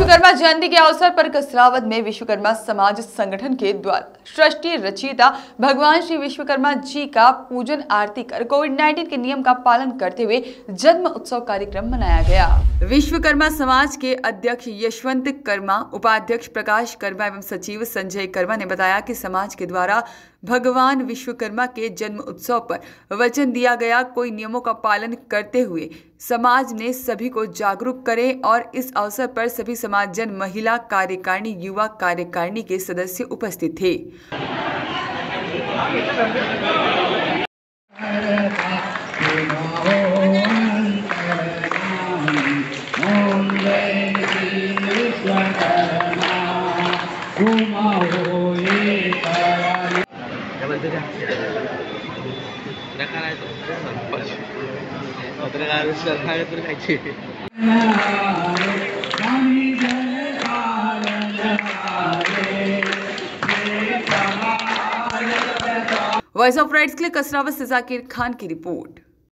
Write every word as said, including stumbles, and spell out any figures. विश्वकर्मा जयंती के अवसर पर कसरावत में विश्वकर्मा समाज संगठन के द्वारा सृष्टि रचयिता भगवान श्री विश्वकर्मा जी का पूजन आरती कर कोविड उन्नीस के नियम का पालन करते हुए जन्म उत्सव कार्यक्रम मनाया गया। विश्वकर्मा समाज के अध्यक्ष यशवंत कर्मा, उपाध्यक्ष प्रकाश कर्मा एवं सचिव संजय कर्मा ने बताया कि समाज के द्वारा भगवान विश्वकर्मा के जन्म उत्सव पर वचन दिया गया कोई नियमों का पालन करते हुए समाज ने सभी को जागरूक करें और इस अवसर पर सभी समाज जन, महिला कार्यकारिणी, युवा कार्यकारिणी के सदस्य उपस्थित थे। वॉइस ऑफ राइट्स के लिए कसरावत से जाकिर खान की रिपोर्ट।